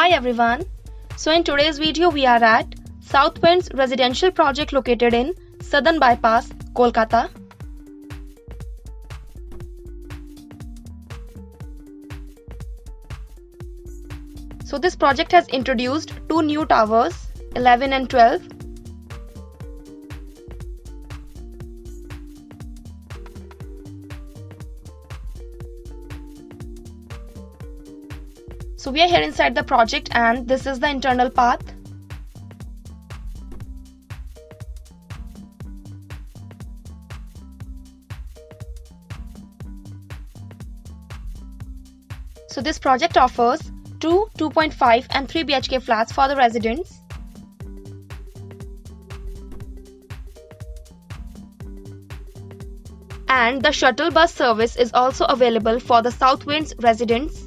Hi everyone, so in today's video we are at Southwinds residential project located in Southern Bypass, Kolkata. So this project has introduced two new towers, 11 and 12. So we are here inside the project and this is the internal path. So this project offers two 2.5 and 3 BHK flats for the residents. And the shuttle bus service is also available for the Southwinds residents.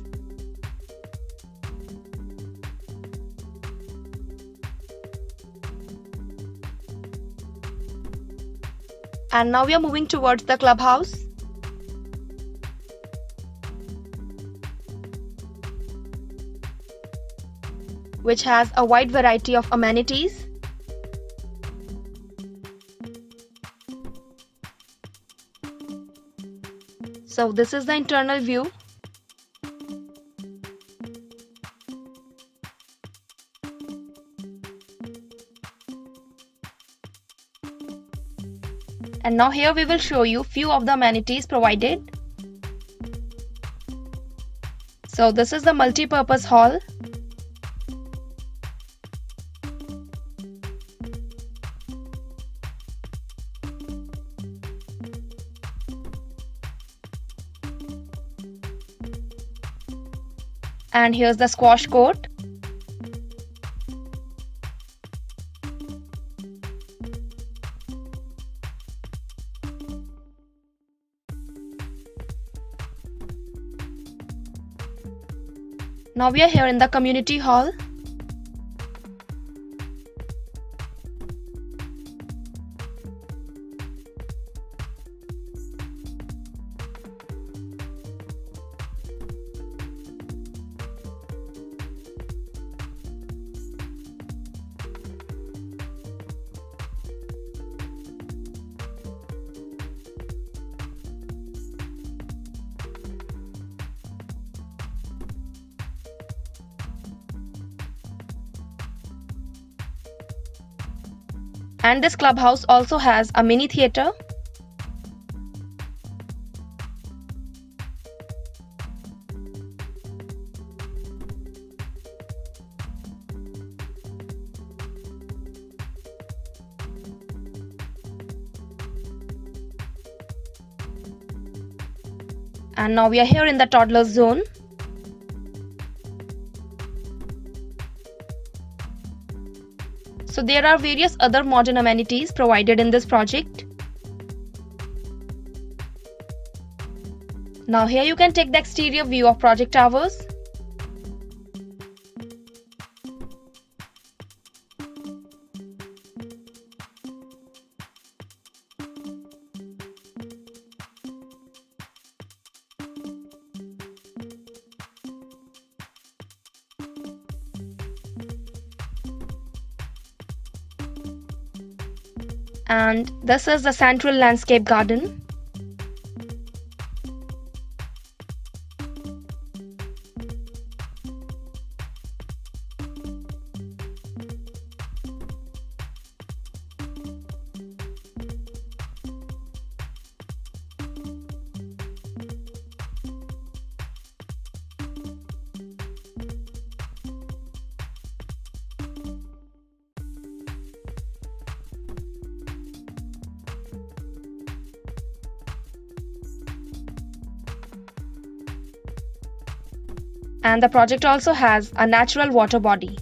And now we are moving towards the clubhouse. Which has a wide variety of amenities. So this is the internal view. And now here we will show you few of the amenities provided. So this is the multi-purpose hall. And here's the squash court. Now we are here in the community hall. And this clubhouse also has a mini theater. And now we are here in the toddler zone. So there are various other modern amenities provided in this project. Now here you can take the exterior view of project towers. And this is the central landscape garden. And the project also has a natural water body.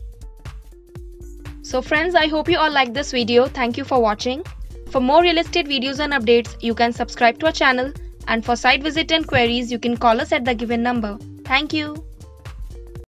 So friends, I hope you all liked this video. Thank you for watching. For more real estate videos and updates, you can subscribe to our channel. And for site visit and queries, you can call us at the given number. Thank you.